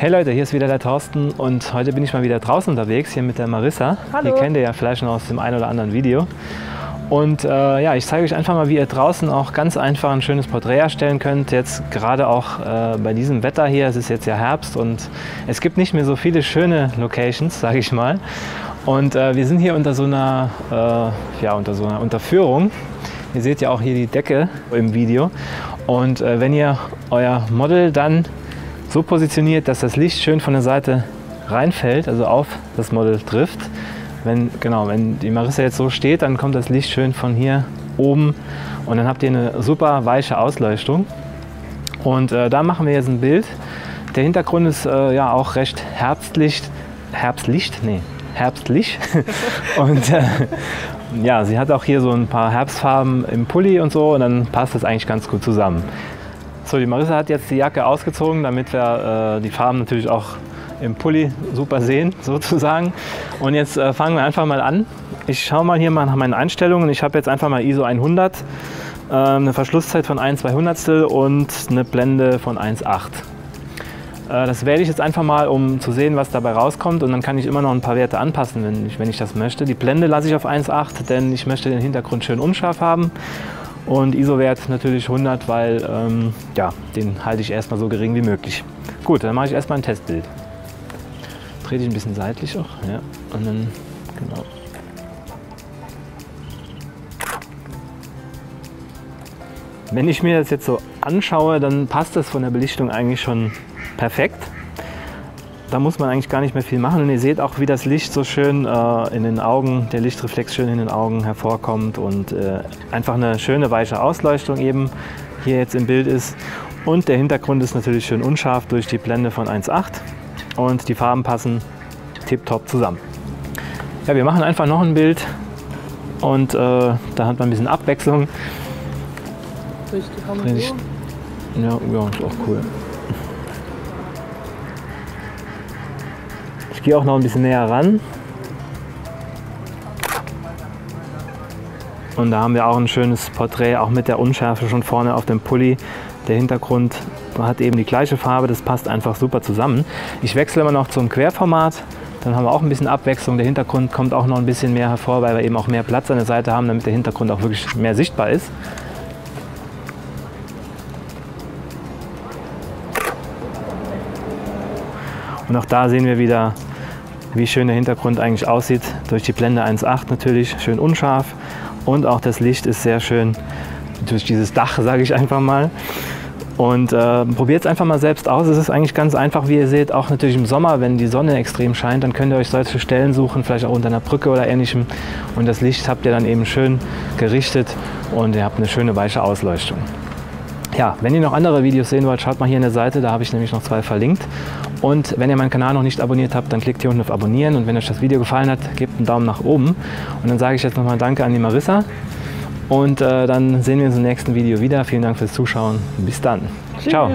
Hey Leute, hier ist wieder der Torsten und heute bin ich mal wieder draußen unterwegs, hier mit der Marissa. Hallo. Die kennt ihr ja vielleicht noch aus dem einen oder anderen Video. Und ja, ich zeige euch einfach mal, wie ihr draußen auch ganz einfach ein schönes Porträt erstellen könnt. Jetzt gerade auch bei diesem Wetter hier, es ist jetzt ja Herbst und es gibt nicht mehr so viele schöne Locations, sage ich mal. Und wir sind hier unter so einer, unter so einer Unterführung. Ihr seht ja auch hier die Decke im Video. Und wenn ihr euer Model dann so positioniert, dass das Licht schön von der Seite reinfällt, also auf das Model trifft. Wenn die Marissa jetzt so steht, dann kommt das Licht schön von hier oben und dann habt ihr eine super weiche Ausleuchtung. Und da machen wir jetzt ein Bild. Der Hintergrund ist ja auch recht herbstlich. Und ja, sie hat auch hier so ein paar Herbstfarben im Pulli und so und dann passt das eigentlich ganz gut zusammen. So, die Marissa hat jetzt die Jacke ausgezogen, damit wir die Farben natürlich auch im Pulli super sehen, sozusagen. Und jetzt fangen wir einfach mal an. Ich schaue mal hier mal nach meinen Einstellungen. Ich habe jetzt einfach mal ISO 100, eine Verschlusszeit von 1/200 und eine Blende von 1,8. Das wähle ich jetzt einfach mal, um zu sehen, was dabei rauskommt. Und dann kann ich immer noch ein paar Werte anpassen, wenn ich das möchte. Die Blende lasse ich auf 1,8, denn ich möchte den Hintergrund schön unscharf haben. Und ISO-Wert natürlich 100, weil ja, den halte ich erstmal so gering wie möglich. Gut, dann mache ich erstmal ein Testbild. Drehe ich ein bisschen seitlich auch, ja. Und dann, genau. Wenn ich mir das jetzt so anschaue, dann passt das von der Belichtung eigentlich schon perfekt. Da muss man eigentlich gar nicht mehr viel machen. Und ihr seht auch, wie das Licht so schön in den Augen, der Lichtreflex schön in den Augen hervorkommt und einfach eine schöne weiche Ausleuchtung eben hier jetzt im Bild ist. Und der Hintergrund ist natürlich schön unscharf durch die Blende von 1,8 und die Farben passen tipptopp zusammen. Ja, wir machen einfach noch ein Bild und da hat man ein bisschen Abwechslung. Durch die Kamera. Ja, ist auch cool. Ich gehe auch noch ein bisschen näher ran. Und da haben wir auch ein schönes Porträt, auch mit der Unschärfe schon vorne auf dem Pulli. Der Hintergrund hat eben die gleiche Farbe, das passt einfach super zusammen. Ich wechsle immer noch zum Querformat, dann haben wir auch ein bisschen Abwechslung. Der Hintergrund kommt auch noch ein bisschen mehr hervor, weil wir eben auch mehr Platz an der Seite haben, damit der Hintergrund auch wirklich mehr sichtbar ist. Und auch da sehen wir wieder, wie schön der Hintergrund eigentlich aussieht. Durch die Blende 1,8 natürlich, schön unscharf. Und auch das Licht ist sehr schön durch dieses Dach, sage ich einfach mal. Und probiert es einfach mal selbst aus. Es ist eigentlich ganz einfach, wie ihr seht, auch natürlich im Sommer, wenn die Sonne extrem scheint, dann könnt ihr euch solche Stellen suchen, vielleicht auch unter einer Brücke oder ähnlichem. Und das Licht habt ihr dann eben schön gerichtet und ihr habt eine schöne weiche Ausleuchtung. Ja, wenn ihr noch andere Videos sehen wollt, schaut mal hier an der Seite, da habe ich nämlich noch 2 verlinkt. Und wenn ihr meinen Kanal noch nicht abonniert habt, dann klickt hier unten auf Abonnieren und wenn euch das Video gefallen hat, gebt einen Daumen nach oben. Und dann sage ich jetzt nochmal Danke an die Marissa und dann sehen wir uns im nächsten Video wieder. Vielen Dank fürs Zuschauen. Bis dann. Tschüss. Ciao.